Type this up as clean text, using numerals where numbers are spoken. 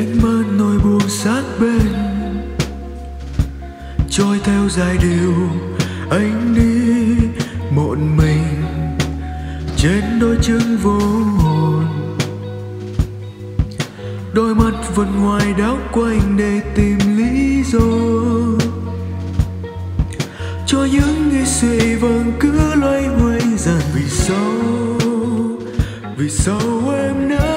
Anh mơ nỗi buồn sát bên, trôi theo giai điệu anh đi một mình trên đôi chân vô hồn. Đôi mắt vẫn ngoài đảo quanh để tìm lý do cho những nghĩ suy vẫn cứ loay hoay rằng vì sao em nỡ.